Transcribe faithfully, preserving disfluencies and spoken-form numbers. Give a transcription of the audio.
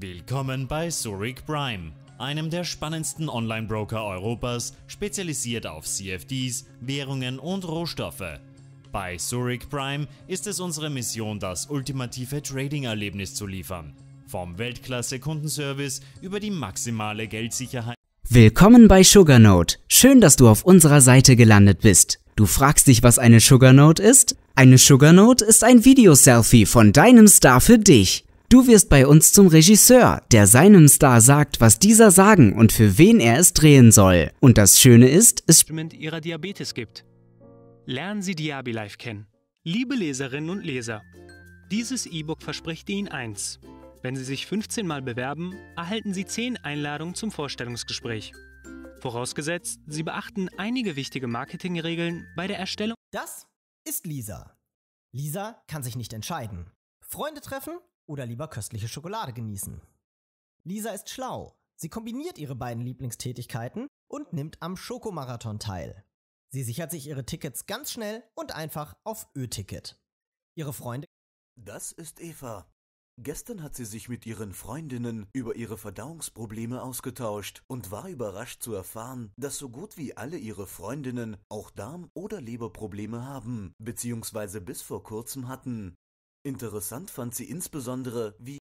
Willkommen bei Zurich Prime, einem der spannendsten Online-Broker Europas, spezialisiert auf C F Ds, Währungen und Rohstoffe. Bei Zurich Prime ist es unsere Mission, das ultimative Trading-Erlebnis zu liefern. Vom Weltklasse-Kundenservice über die maximale Geldsicherheit. Willkommen bei Sugar Note. Schön, dass du auf unserer Seite gelandet bist. Du fragst dich, was eine Sugar Note ist? Eine Sugar Note ist ein Video-Selfie von deinem Star für dich. Du wirst bei uns zum Regisseur, der seinem Star sagt, was dieser sagen und für wen er es drehen soll. Und das Schöne ist, es ihrer Diabetes gibt. Lernen Sie DiabiLive kennen. Liebe Leserinnen und Leser, dieses E-Book verspricht Ihnen eins. Wenn Sie sich fünfzehn Mal bewerben, erhalten Sie zehn Einladungen zum Vorstellungsgespräch. Vorausgesetzt, Sie beachten einige wichtige Marketingregeln bei der Erstellung. Das ist Lisa. Lisa kann sich nicht entscheiden. Freunde treffen? Oder lieber köstliche Schokolade genießen. Lisa ist schlau. Sie kombiniert ihre beiden Lieblingstätigkeiten und nimmt am Schokomarathon teil. Sie sichert sich ihre Tickets ganz schnell und einfach auf Ö-Ticket. Ihre Freunde... Das ist Eva. Gestern hat sie sich mit ihren Freundinnen über ihre Verdauungsprobleme ausgetauscht und war überrascht zu erfahren, dass so gut wie alle ihre Freundinnen auch Darm- oder Leberprobleme haben, beziehungsweise bis vor kurzem hatten. Interessant fand sie insbesondere, wie